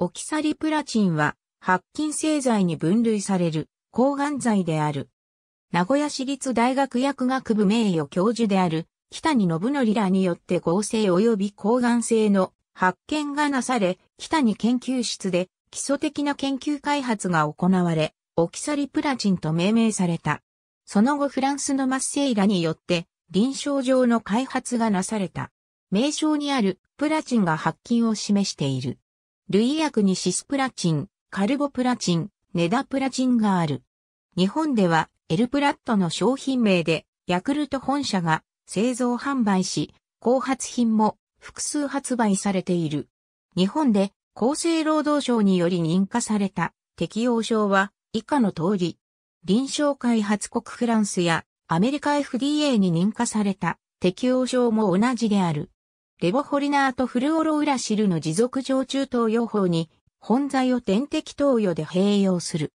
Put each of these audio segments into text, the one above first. オキサリプラチンは白菌製剤に分類される抗がん剤である。名古屋市立大学薬学部名誉教授である北に信則らによって合成及び抗がん性の発見がなされ、北に研究室で基礎的な研究開発が行われ、オキサリプラチンと命名された。その後フランスのマッセイらによって臨床上の開発がなされた。名称にあるプラチンが白菌を示している。類薬にシスプラチン、カルボプラチン、ネダプラチンがある。日本ではエルプラットの商品名でヤクルト本社が製造販売し、後発品も複数発売されている。日本で厚生労働省により認可された適用症は以下の通り。臨床開発国フランスやアメリカ FDA に認可された適用症も同じである。レボホリナーとフルオロウラシルの持続常駐投与法に本剤を点滴投与で併用する。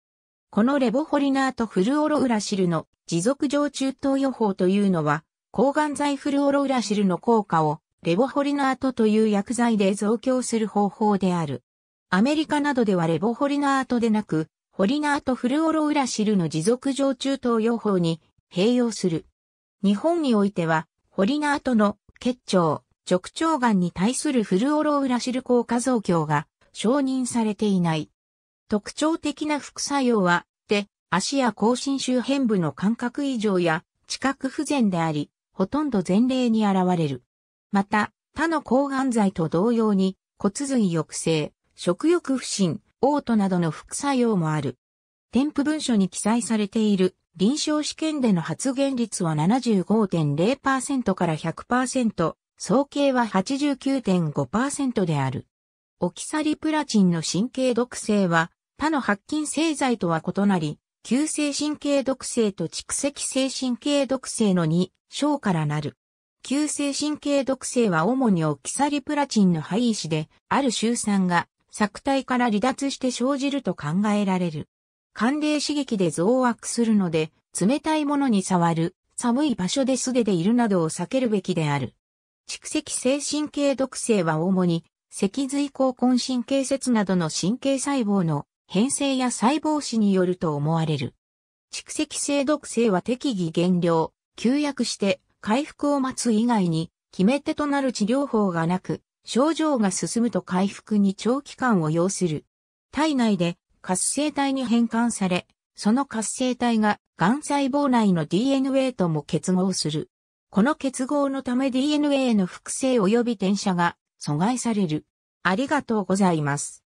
このレボホリナーとフルオロウラシルの持続常駐投与法というのは抗がん剤フルオロウラシルの効果をレボホリナートという薬剤で増強する方法である。アメリカなどではレボホリナートでなくホリナートフルオロウラシルの持続常駐投与法に併用する。日本においてはホリナートの結腸直腸がんに対するフルオロウラシル効果増強が承認されていない。特徴的な副作用は手、足や口唇周辺部の感覚異常や知覚不全であり、ほとんど全例に現れる。また、他の抗がん剤と同様に骨髄抑制、食欲不振、嘔吐などの副作用もある。添付文書に記載されている臨床試験での発現率は 75.0% から 100%。総計は 89.5% である。オキサリプラチンの神経毒性は他の白菌製剤とは異なり、急性神経毒性と蓄積性神経毒性の2種からなる。急性神経毒性は主にオキサリプラチンの配位であるシュウ酸が錯体から離脱して生じると考えられる。寒冷刺激で増悪するので、冷たいものに触る、寒い場所で素手でいるなどを避けるべきである。蓄積性神経毒性は主に、脊髄交感神経節などの神経細胞の変性や細胞死によると思われる。蓄積性毒性は適宜減量、休薬して回復を待つ以外に、決め手となる治療法がなく、症状が進むと回復に長期間を要する。体内で活性体に変換され、その活性体が癌細胞内の DNA とも結合する。この結合のため DNA の複製及び転写が阻害される。ありがとうございます。